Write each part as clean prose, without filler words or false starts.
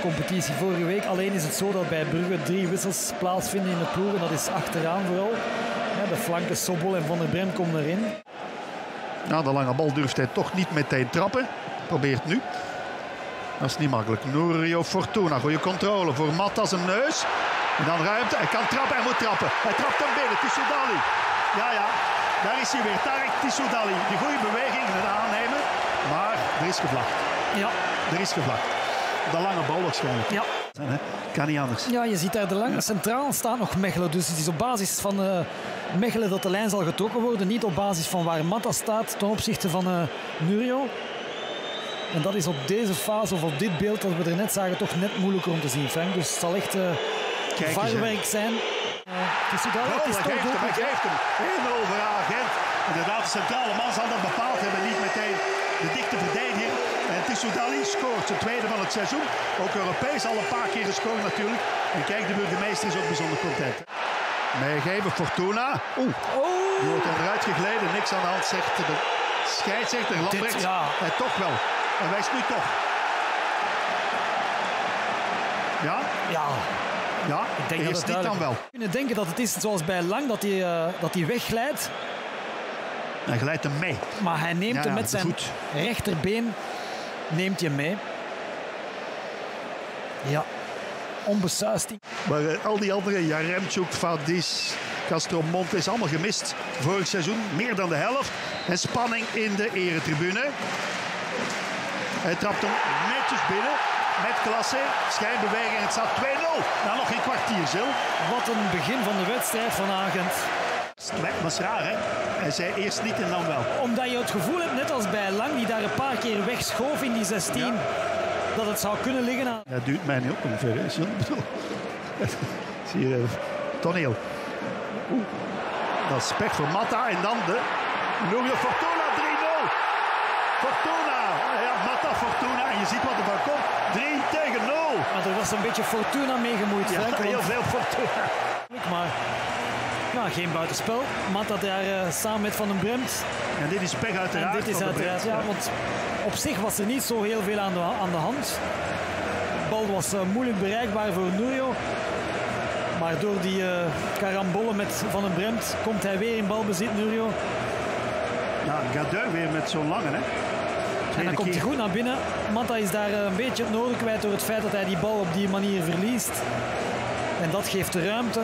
competitie vorige week. Alleen is het zo dat bij Brugge 3 wissels plaatsvinden in de ploeg. En dat is achteraan vooral. Ja, de flanken Sobol en Van der Brempt komen erin. Ja, de lange bal durft hij toch niet meteen trappen. Probeert nu. Dat is niet makkelijk. Núrio Fortuna, goede controle voor Matas, een neus. En dan ruimte. Hij kan trappen, hij moet trappen. Hij trapt hem binnen, Tissoudali. Ja, ja, daar is hij weer. Tarik Tissoudali. Die goede beweging, het aannemen. Maar er is gevlagd. Ja. Er is gevlagd. De lange bal waarschijnlijk. Ja. Kan niet anders. Ja, je ziet daar de lange centraal staan nog Mechelen. Dus het is op basis van Mechelen dat de lijn zal getrokken worden. Niet op basis van waar Matas staat ten opzichte van Núrio. En dat is op deze fase of op dit beeld dat we er net zagen toch net moeilijker om te zien, Frank. Dus het zal echt vuurwerk zijn. Het is toch goed. Hij geeft hem. Helemaal over aan Gent. Inderdaad, de centrale man zal dat bepaald hebben. Niet meteen de dichte verdediger. En Tissoudali scoort zijn tweede van het seizoen. Ook Europees al een paar keer gescoord natuurlijk. En kijk, de burgemeester is ook bijzonder content. Meegeven, Fortuna. Oeh. Die wordt eruit gegleden. Niks aan de hand, zegt de scheidsrechter Lambrecht. Ja. En toch wel. En wijst nu toch. Ja? Ja. Ja, ik denk dat het niet dan wel. We kunnen denken dat het is zoals bij Lang, dat hij wegglijdt. Hij glijdt hem mee. Maar hij neemt hem met zijn rechterbeen neemt je mee. Ja, onbesuist. Maar al die andere, Jaremchuk, Fadis, Castro, Montes, allemaal gemist. Vorig seizoen meer dan de helft. En spanning in de eretribune. Hij trapt hem netjes binnen, met klasse, schijnbeweging en het staat 2-0. Na nog geen kwartier, Zil. Wat een begin van de wedstrijd van Agent. Dat is raar, hè? Hij zei eerst niet en dan wel. Omdat je het gevoel hebt, net als bij Lang, die daar een paar keer wegschoof in die 16, ja, dat het zou kunnen liggen aan... Dat duurt mij niet op ongeveer, hè, Zil? Zie je, toneel. Oeh. Dat is pech voor Mata en dan de Núrio Fortuna, 3-0. Fortuna. Fortuna, en je ziet wat er van komt. 3-0. Maar er was een beetje Fortuna meegemoeid. Ja, heel veel Fortuna. Maar ja, geen buitenspel. Mata daar samen met Van den Brempt. En dit is pech uiteraard. En dit is uiteraard, ja, want op zich was er niet zo heel veel aan de hand. De bal was moeilijk bereikbaar voor Núrio. Maar door die karambollen met Van den Brempt komt hij weer in balbezit, Núrio. Ja, Gadeu weer met zo'n lange, hè. En dan komt hij goed naar binnen. Mata is daar een beetje het nodig kwijt door het feit dat hij die bal op die manier verliest. En dat geeft de ruimte.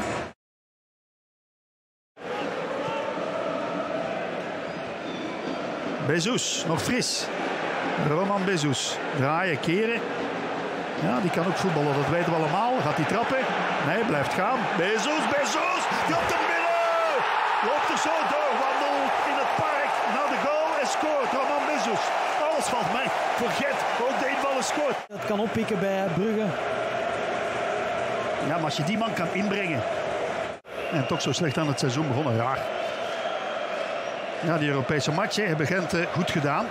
Bezoezus, nog fris. Roman Bezoezus. Draaien, keren. Ja, die kan ook voetballen, dat weten we allemaal. Gaat hij trappen? Nee, blijft gaan. Bezoezus! Komt er binnen! Loopt er zo door, wandelt in het park naar de goal en scoort. Roman Bezoezus. Alles valt mij. Vergeet ook de invaller scoort. Dat kan oppikken bij Brugge. Ja, maar als je die man kan inbrengen. En toch zo slecht aan het seizoen begonnen. Raar. Ja, die Europese matchen hebben Gent goed gedaan.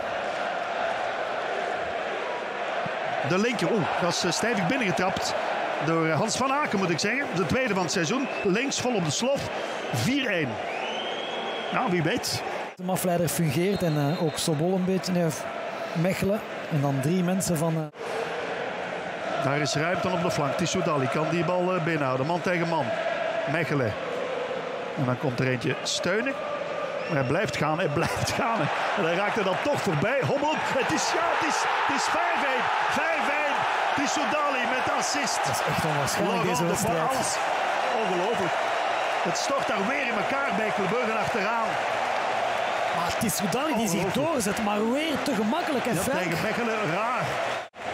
De linker, dat is stevig binnengetrapt. Door Hans van Aken, moet ik zeggen. De tweede van het seizoen. Links vol op de slof. 4-1. Nou, wie weet. De afleider fungeert en ook Sobol een beetje. Nee, Mechelen en dan drie mensen van... Daar is ruimte op de flank. Tissoudali kan die bal binnenhouden. Man tegen man. Mechelen. En dan komt er eentje steunen. Maar hij blijft gaan, hij blijft gaan. En hij raakt er dan toch voorbij. Hobbelen. Het is 5-1. 5-1. Tissoudali met assist. Dat is echt onwaarschijnlijk deze wedstrijd. Ongelooflijk. Het stort daar weer in elkaar bij Club Brugge achteraan. Maar Tissoudali die zich doorzet, maar weer te gemakkelijk en Frank. Tegen Mechelen, raar.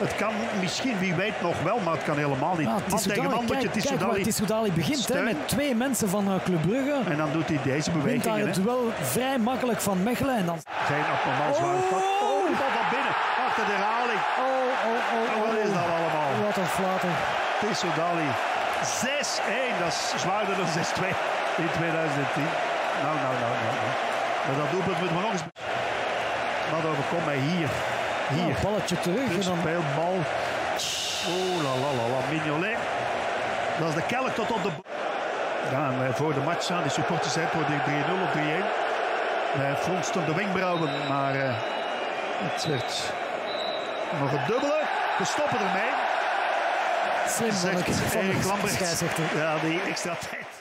Het kan misschien, wie weet nog wel, maar het kan helemaal niet. Man tegen man moet je Tissoudali... Kijk waar Tissoudali begint, hè, met twee mensen van Club Brugge. En dan doet hij deze beweging. Hij wint het duel vrij makkelijk van Mechelen. En dan... Geen abnormaal zwaar. Oh, die bal van binnen. Achter de herhaling. Wat is dat allemaal? Wat een flater. Tissoudali. 6-1, dat is zwaarder dan 6-2 in 2010. Nou. Maar dat doelpunt moeten we nog eens... Maar dan overkomt hij hier. Nou, balletje terug. Dus en dan... Speelbal. Oh, la. Mignolet. Dat is de kelk tot op de... Ja, en voor de match staan die supporters uit voor de 3-0 of 3-1. Hij fronst op de wenkbrauwen, maar... het werd nog een dubbele. We stoppen ermee. Slim, zegt Erik Lambeek. Ja, die extra tijd.